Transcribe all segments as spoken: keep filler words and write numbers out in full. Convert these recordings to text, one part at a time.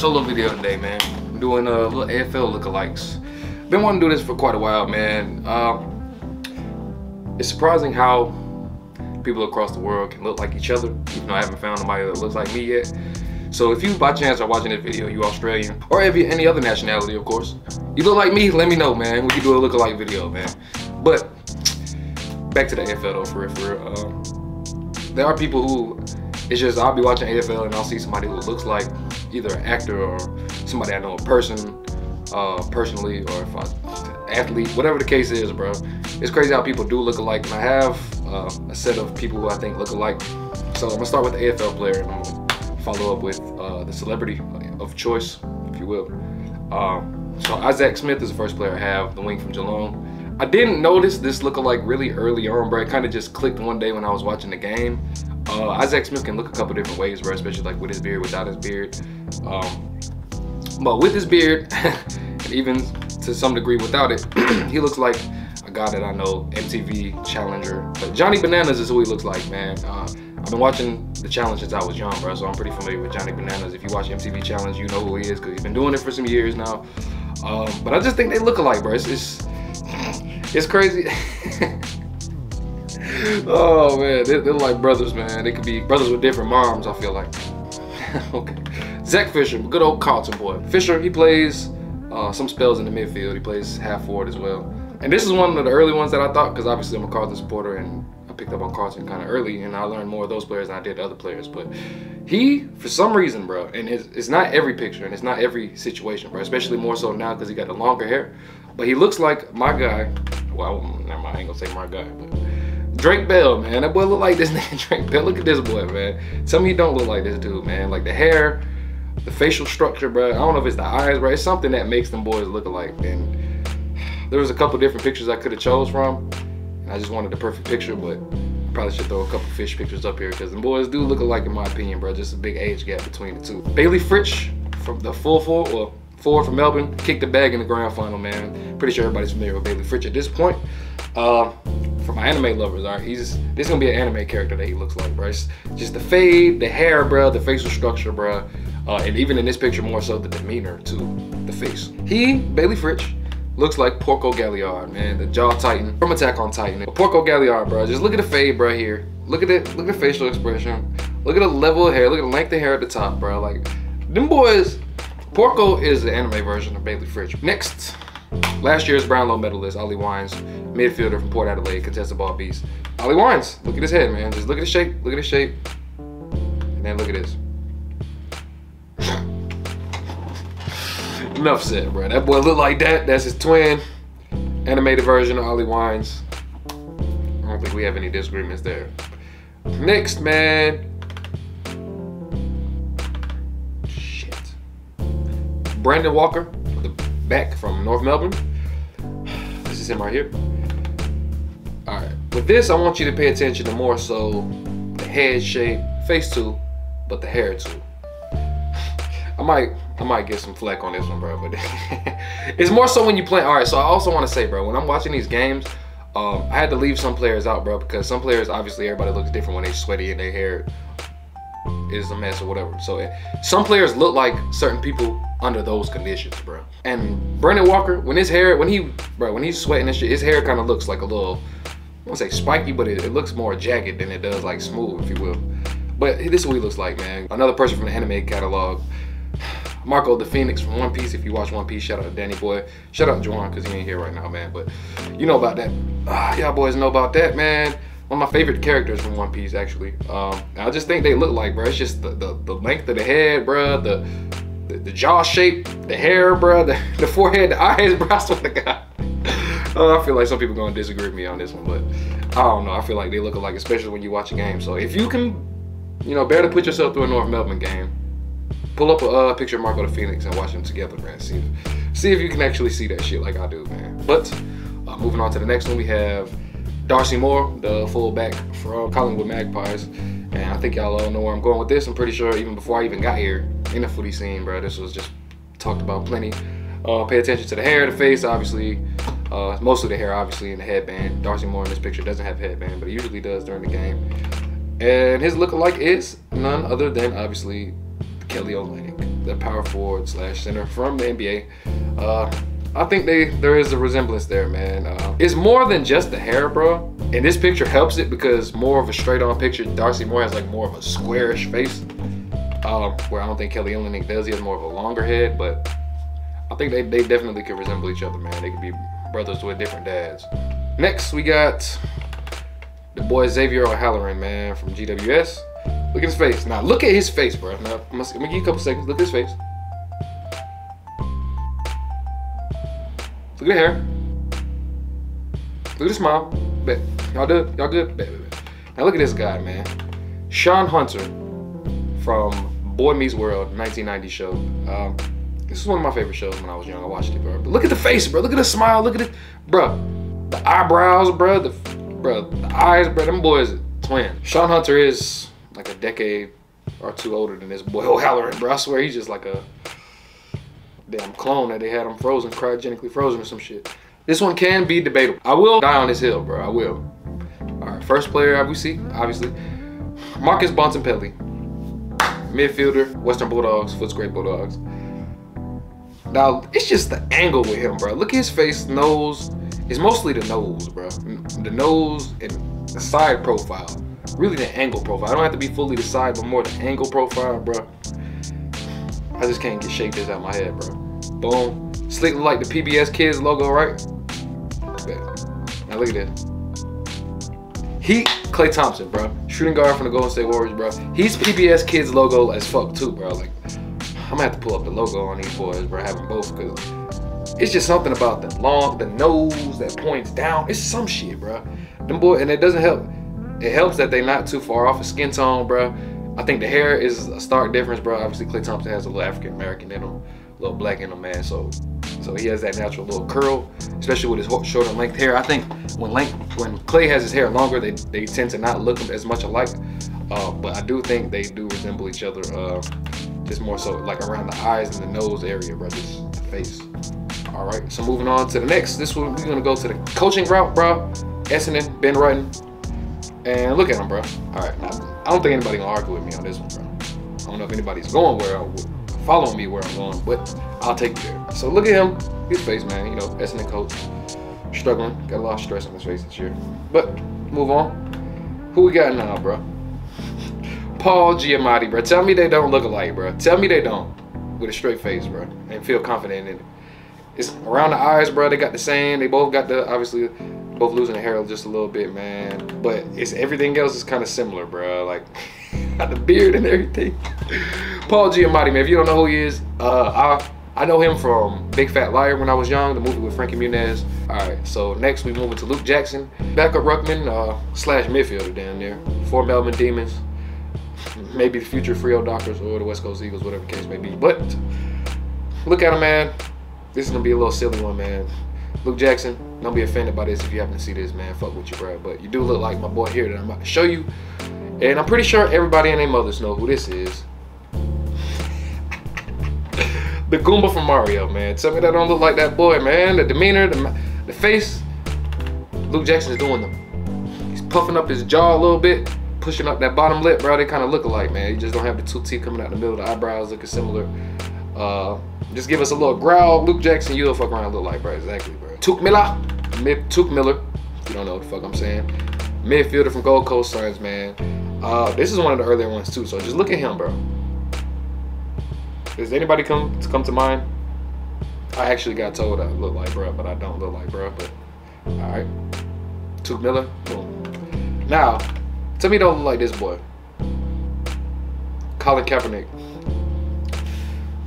solo video today, man. I'm doing a uh, little A F L lookalikes. Been wanting to do this for quite a while, man. Um, it's surprising how people across the world can look like each other. You know, I haven't found nobody that looks like me yet. So if you by chance are watching this video, you Australian, or if you're any other nationality, of course, you look like me, let me know, man. We can do a lookalike video, man. But back to the A F L though, for real, for real. Um, there are people who, it's just, I'll be watching A F L and I'll see somebody who looks like either an actor or somebody I know a person, uh, personally, or if I, athlete, whatever the case is, bro. It's crazy how people do look alike, and I have uh, a set of people who I think look alike. So I'm gonna start with the A F L player, and I'm gonna follow up with uh, the celebrity of choice, if you will. Um, so Isaac Smith is the first player I have, the wing from Geelong. I didn't notice this lookalike really early on, bro. It kind of just clicked one day when I was watching the game. Uh, Isaac Smith can look a couple different ways, bro, especially like with his beard, without his beard. Um, but with his beard, and even to some degree without it, he looks like a guy that I know, M T V Challenger. But Johnny Bananas is who he looks like, man. Uh, I've been watching The Challenge since I was young, bro, so I'm pretty familiar with Johnny Bananas. If you watch M T V Challenge, you know who he is, because he's been doing it for some years now. Um, but I just think they look alike, bro. It's, it's, it's crazy. Oh man, they're, they're like brothers, man. They could be brothers with different moms, I feel like. Okay, Zach Fisher, good old Carlton boy. Fisher, he plays uh, some spells in the midfield. He plays half forward as well. And this is one of the early ones that I thought, because obviously I'm a Carlton supporter and I picked up on Carlton kind of early, and I learned more of those players than I did other players. But he, for some reason, bro, and it's, it's not every picture and it's not every situation, bro, especially more so now because he got the longer hair. But he looks like my guy. Well, never mind, I ain't gonna say my guy, but Drake Bell, man. That boy look like this nigga Drake Bell. Look at this boy, man. Tell me he don't look like this dude, man. Like the hair, the facial structure, bro. I don't know if it's the eyes, bro. It's something that makes them boys look alike. And there was a couple different pictures I could have chose from. I just wanted the perfect picture, but probably should throw a couple fish pictures up here because the boys do look alike in my opinion, bro. Just a big age gap between the two. Bailey Fritsch from the full four, or forward from Melbourne, kicked the bag in the grand final, man. Pretty sure everybody's familiar with Bailey Fritsch at this point. Uh, for my anime lovers, all right, he's this is gonna be an anime character that he looks like, bro. It's just the fade, the hair, bro, the facial structure, bro, uh, and even in this picture more so the demeanor to the face. He, Bailey Fritsch, looks like Porco Galliard, man, the jaw titan from Attack on Titan. But Porco Galliard, bro, just look at the fade, bro. Here, look at it, look at the facial expression, look at the level of hair, look at the length of hair at the top, bro. Like them boys. Porco is the anime version of Bailey Fritsch. Next, last year's Brownlow medalist, Ollie Wines, midfielder from Port Adelaide, contested ball beast. Ollie Wines, look at his head, man. Just look at his shape, look at his shape, and then look at this. Enough said, bro. That boy look like that. That's his twin. Animated version of Ollie Wines. I don't think we have any disagreements there. Next, man. Brandon Walker, the back from North Melbourne. This is him right here. All right, with this, I want you to pay attention to more so the head shape, face too, but the hair too. I might, I might get some flack on this one, bro, but it's more so when you play. All right, so I also want to say, bro, when I'm watching these games, um, I had to leave some players out, bro, because some players, obviously, everybody looks different when they're sweaty and their hair is a mess or whatever. So some players look like certain people under those conditions, bro. And Brandon Walker, when his hair, when he, bro, when he's sweating and shit, his hair kind of looks like a little, I won't say spiky, but it, it looks more jagged than it does like smooth, if you will. But this is what he looks like, man. Another person from the anime catalog, Marco the Phoenix from One Piece. If you watch One Piece, shout out to Danny Boy. Shout out to Juwan, because he ain't here right now, man. But you know about that. Ah, y'all boys know about that, man. One of my favorite characters from One Piece, actually. Um, I just think they look like, bro. It's just the, the, the length of the head, bro. The, the the jaw shape, the hair, bro. The, the forehead, the eyes, bro. I swear to God. uh, I feel like some people gonna disagree with me on this one, but I don't know. I feel like they look alike, especially when you watch a game. So if you can, you know, better put yourself through a North Melbourne game, pull up a uh, picture of Marco the Phoenix and watch them together, man. See if, see if you can actually see that shit like I do, man. But uh, moving on to the next one, we have Darcy Moore, the fullback from Collingwood Magpies. And I think y'all all know where I'm going with this. I'm pretty sure even before I even got here in the footy scene, bro, this was just talked about plenty. Uh, pay attention to the hair, the face, obviously. Uh, mostly the hair, obviously, and the headband. Darcy Moore in this picture doesn't have a headband, but he usually does during the game. And his lookalike is none other than, obviously, Kelly Olynyk. the power forward slash center from the N B A. Uh, I think they there is a resemblance there, man. Uh, it's more than just the hair, bro. And this picture helps it because more of a straight-on picture. Darcy Moore has like more of a squarish face, um, where I don't think Kelly Olynyk does. He has more of a longer head, but I think they, they definitely could resemble each other, man. They could be brothers with different dads. Next, we got the boy Xavier O'Halloran, man, from G W S. Look at his face. Now, look at his face, bro. Now, I'm gonna give you a couple seconds. Look at his face. Look at the hair. Look at the smile. Bet. Y'all good? Y'all good? Bet, bet, bet. Now, look at this guy, man. Shawn Hunter from Boy Meets World, nineteen ninety show. Um, this is one of my favorite shows when I was young. I watched it, bro. But look at the face, bro. Look at the smile. Look at it. Bro, the eyebrows, bro. The, bro, the eyes, bro. Them boys are twins. Shawn Hunter is like a decade or two older than this boy O'Halloran, bro. I swear he's just like a damn clone that they had him frozen, cryogenically frozen or some shit. This one can be debatable. I will die on this hill, bro. I will. All right, first player we see, obviously, Marcus Bontempelli, midfielder, Western Bulldogs, Footscray Bulldogs. Now, it's just the angle with him, bro. Look at his face, nose. It's mostly the nose, bro. The nose and the side profile. Really the angle profile. I don't have to be fully the side, but more the angle profile, bro. I just can't get shake this out of my head, bro. Boom. Slick like the P B S Kids logo, right? Now look at this. He, Klay Thompson, bro. Shooting guard from the Golden State Warriors, bro. He's P B S Kids logo as fuck too, bro. Like, I'm gonna have to pull up the logo on these boys, bro. Having both, cause it's just something about the long, the nose that points down. It's some shit, bro. Them boy, and it doesn't help. It helps that they not too far off of skin tone, bro. I think the hair is a stark difference, bro. Obviously, Klay Thompson has a little African American in him, a little black in him, man. So, so he has that natural little curl, especially with his short and length hair. I think when length, when Klay has his hair longer, they they tend to not look as much alike. Uh, but I do think they do resemble each other, uh, just more so like around the eyes and the nose area, bro. Just the face. All right. So moving on to the next. This one we're gonna go to the coaching route, bro. Essendon, Ben Rutten. And look at him, bro. All right, now, I don't think anybody gonna argue with me on this one, bro. I don't know if anybody's going where, I, following me where I'm going, but I'll take you there. So look at him, his face, man. You know, Essendon coach, struggling, got a lot of stress on his face this year. But move on. Who we got now, bro? Paul Giamatti, bro. Tell me they don't look alike, bro. Tell me they don't, with a straight face, bro, and feel confident in it. It's around the eyes, bro. They got the same. They both got the obviously. Both losing the hair just a little bit, man. But it's everything else is kind of similar, bro. Like, got the beard and everything. Paul Giamatti, man. If you don't know who he is, uh, I I know him from Big Fat Liar when I was young, the movie with Frankie Muniz. All right, so next we move into Luke Jackson, backup ruckman uh, slash midfielder down there for Melbourne Demons, maybe the future Freo Dockers or the West Coast Eagles, whatever the case may be. But look at him, man. This is gonna be a little silly one, man. Luke Jackson, don't be offended by this if you happen to see this, man. Fuck with you, bro. But you do look like my boy here that I'm about to show you. And I'm pretty sure everybody and their mothers know who this is. The Goomba from Mario, man. Tell me that don't look like that boy, man. The demeanor, the, the face. Luke Jackson is doing them. He's puffing up his jaw a little bit, pushing up that bottom lip, bro. They kind of look alike, man. You just don't have the two teeth coming out the middle. The eyebrows looking similar. Uh, just give us a little growl. Luke Jackson, you the fuck around look like, bro. Exactly, bro. Touk Miller. Touk Miller. If you don't know what the fuck I'm saying. Midfielder from Gold Coast Suns, man. Uh, this is one of the earlier ones, too. So just look at him, bro. Does anybody come to, come to mind? I actually got told I look like bro, but I don't look like bro. But, all right. Touk Miller. Boom. Now, tell me you don't look like this boy. Colin Kaepernick.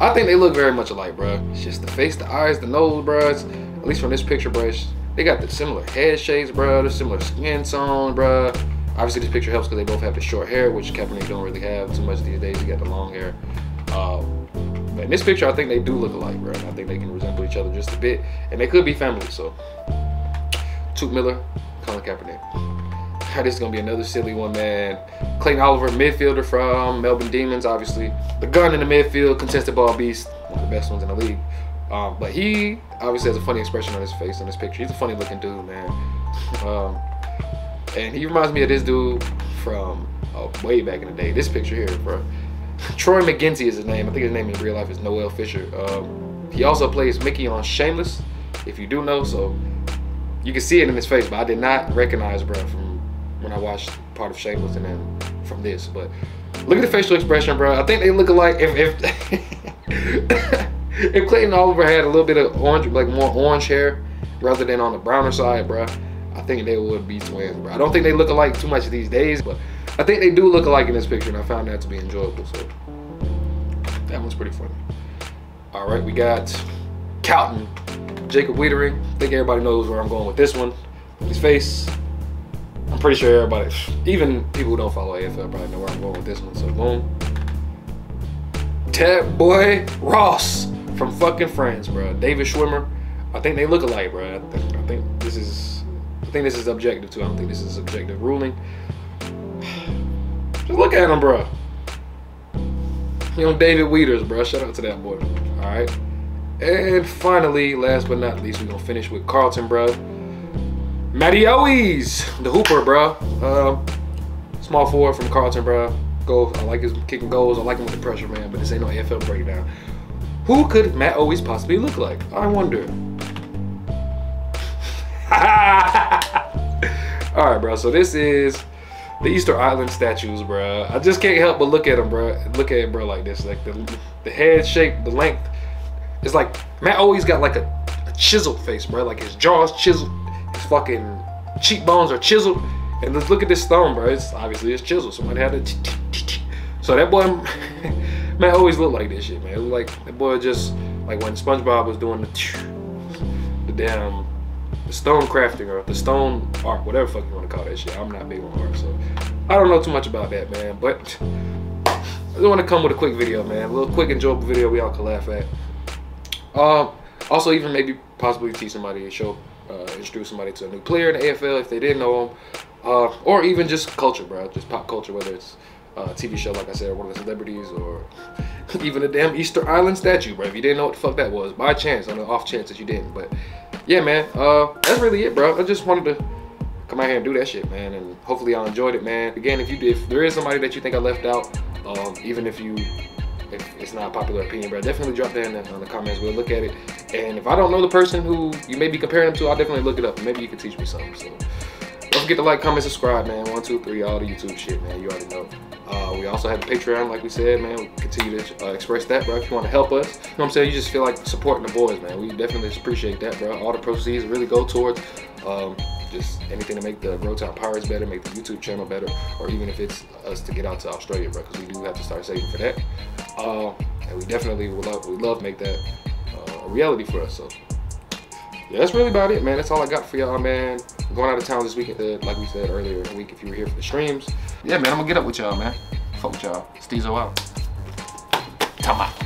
I think they look very much alike, bro. It's just the face, the eyes, the nose, bro. It's, at least from this picture, bro. They got the similar head shapes, bro. The similar skin tone, bro. Obviously, this picture helps because they both have the short hair, which Kaepernick don't really have too much these days. He got the long hair. Uh, but in this picture, I think they do look alike, bro. I think they can resemble each other just a bit, and they could be family. So, Touk Miller, Colin Kaepernick. God, this is gonna be another silly one, man. Clayton Oliver, midfielder from Melbourne Demons, obviously. The gun in the midfield, contested ball beast, one of the best ones in the league. Um, but he obviously has a funny expression on his face in this picture. He's a funny looking dude, man. Um, and he reminds me of this dude from uh, way back in the day. This picture here, bro. Troy McGinty is his name. I think his name in real life is Noel Fisher. Um, he also plays Mickey on Shameless, if you do know, so you can see it in his face, but I did not recognize Brad from when I watched part of Shameless and then from this. But look at the facial expression, bro. I think they look alike. If if, if Clayton Oliver had a little bit of orange, like more orange hair, rather than on the browner side, bro, I think they would be twins, bro. I don't think they look alike too much these days, but I think they do look alike in this picture, and I found that to be enjoyable, so that one's pretty funny. All right, we got Calton, Jacob Weidering. I think everybody knows where I'm going with this one. His face, I'm pretty sure everybody, even people who don't follow A F L, probably know where I'm going with this one, so boom. Ted Boy Ross from fucking Friends, bro. David Schwimmer. I think they look alike, bro. I, th I think this is, I think this is objective too. I don't think this is objective ruling. Just look at him, bro. You know, David Weiders, bro. Shout out to that boy. All right. And finally, last but not least, we're gonna finish with Carlton, bro. Matty Owies, the hooper, bro. Um, small forward from Carlton, bro. Goal. I like his kicking goals. I like him with the pressure, man. But this ain't no A F L breakdown. Who could Matt Owies possibly look like? I wonder. All right, bro. So this is the Easter Island statues, bro. I just can't help but look at them, bro. Look at it, bro, like this. Like the, the head shape, the length. It's like Matt Owies got like a, a chiseled face, bro. Like his jaw's chiseled. His fucking cheekbones are chiseled. And let's look at this thumb, bro. It's obviously it's chiseled. Somebody had it. So that boy. Man, I always look like this shit, man. It was like that boy just like when SpongeBob was doing the, the damn the stone crafting or the stone art, whatever the fuck you want to call that shit. I'm not big on art, so I don't know too much about that, man. But I just want to come with a quick video, man. A little quick enjoyable video we all can laugh at. Um, also even maybe possibly teach somebody to show, uh, introduce somebody to a new player in the A F L if they didn't know him, uh, or even just culture, bro. Just pop culture, whether it's Uh, T V show, like I said, or one of the celebrities, or even a damn Easter Island statue, bro. If you didn't know what the fuck that was, by chance, on the off chance that you didn't. But yeah, man, uh, that's really it, bro. I just wanted to come out here and do that shit, man, and hopefully y'all enjoyed it, man. Again, if you did, if there is somebody that you think I left out, um, even if you, if it's not a popular opinion, bro, definitely drop that in the, in the comments. We'll look at it, and if I don't know the person who you may be comparing them to, I'll definitely look it up, and maybe you can teach me something. So don't forget to like, comment, subscribe, man. One, two, three, all the YouTube shit, man. You already know. Uh, we also have a Patreon, like we said, man. We continue to uh, express that, bro. If you want to help us, you know what I'm saying? You just feel like supporting the boys, man. We definitely appreciate that, bro. All the proceeds really go towards um, just anything to make the Rotown Pirates better, make the YouTube channel better, or even if it's us to get out to Australia, bro, because we do have to start saving for that. Uh, and we definitely would love, would love make that uh, a reality for us. So, yeah, that's really about it, man. That's all I got for y'all, man. I'm going out of town this weekend, uh, like we said earlier in the week, if you were here for the streams. Yeah, man, I'm gonna get up with y'all, man. Fuck with y'all. STEEZ out. Time out.